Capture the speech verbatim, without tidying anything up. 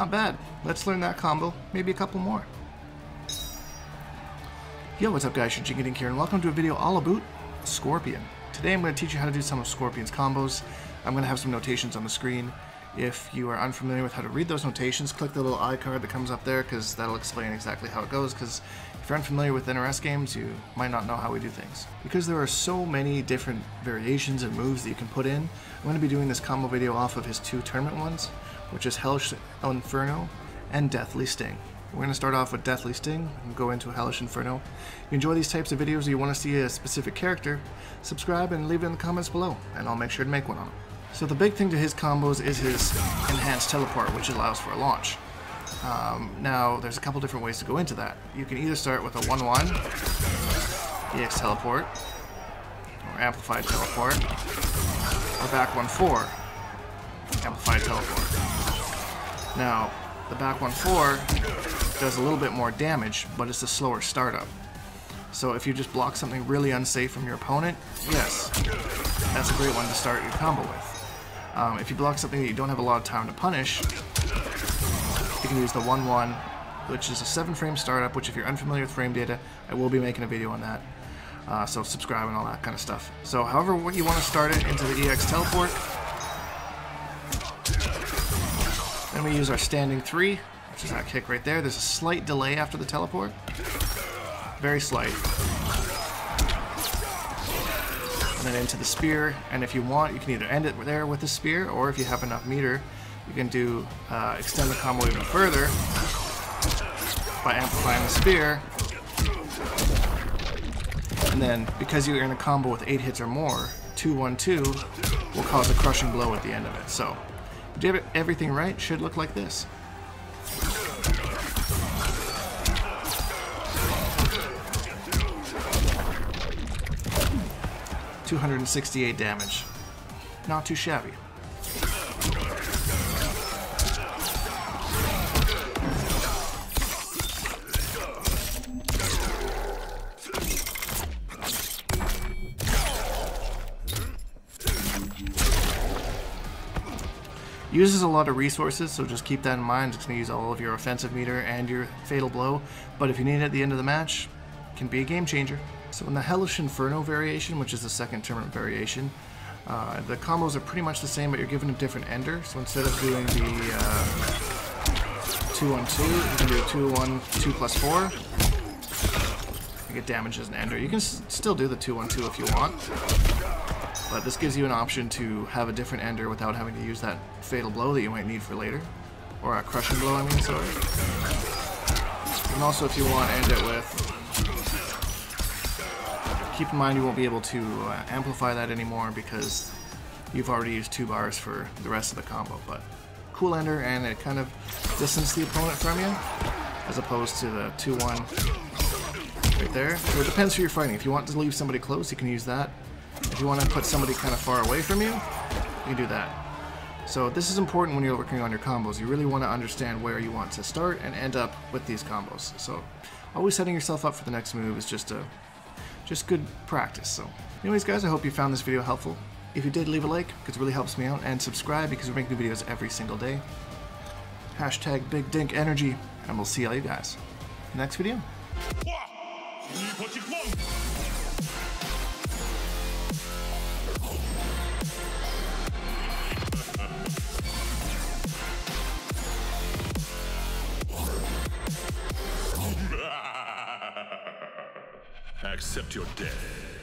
Not bad. Let's learn that combo. Maybe a couple more. Yo, what's up guys, Shujinkydink here, and welcome to a video all about Scorpion. Today I'm going to teach you how to do some of Scorpion's combos. I'm going to have some notations on the screen. If you are unfamiliar with how to read those notations, click the little eye card that comes up there, because that'll explain exactly how it goes, because if you're unfamiliar with N R S games, you might not know how we do things. Because there are so many different variations and moves that you can put in, I'm going to be doing this combo video off of his two tournament ones, which is Hellish Inferno and Deathly Sting. We're going to start off with Deathly Sting and go into Hellish Inferno. If you enjoy these types of videos or you want to see a specific character, subscribe and leave it in the comments below, and I'll make sure to make one on them. So the big thing to his combos is his enhanced teleport, which allows for a launch. Um, now, there's a couple different ways to go into that. You can either start with a one one, E X Teleport, or Amplified Teleport, or back one four, Amplified Teleport. Now, the back one four does a little bit more damage, but it's a slower startup. So if you just block something really unsafe from your opponent, yes, that's a great one to start your combo with. Um, if you block something that you don't have a lot of time to punish, you can use the one one, which is a seven frame startup, which if you're unfamiliar with frame data, I will be making a video on that. Uh, so subscribe and all that kind of stuff. So however what you want to start it into the E X Teleport. Then we use our standing three, which is that kick right there. There's a slight delay after the teleport. Very slight. And then into the spear, and if you want, you can either end it there with the spear, or if you have enough meter, you can do uh, extend the combo even further by amplifying the spear. And then, because you're in a combo with eight hits or more, two one two will cause a crushing blow at the end of it. So, if you have everything right, it should look like this. two hundred sixty-eight damage. Not too shabby. Uses a lot of resources, so just keep that in mind. It's going to use all of your offensive meter and your fatal blow, but if you need it at the end of the match, it can be a game changer. So in the Hellish Inferno variation, which is the second tournament variation, uh, the combos are pretty much the same, but you're given a different ender. So instead of doing the two one two, uh, you can do two one two plus four. You get damage as an ender. You can s still do the two one two if you want, but this gives you an option to have a different ender without having to use that fatal blow that you might need for later. Or a crushing blow, I mean, sorry. And also if you want to end it with... Keep in mind you won't be able to uh, amplify that anymore because you've already used two bars for the rest of the combo, but cool ender, and it kind of distances the opponent from you as opposed to the two one right there. So it depends who you're fighting. If you want to leave somebody close, you can use that. If you want to put somebody kind of far away from you, you can do that. So this is important when you're working on your combos. You really want to understand where you want to start and end up with these combos. So always setting yourself up for the next move is just a Just good practice. So anyways guys, I hope you found this video helpful. If you did, leave a like because it really helps me out, and subscribe because we make new videos every single day. Hashtag Big Dink Energy, and we'll see all you guys in the next video. Accept your death.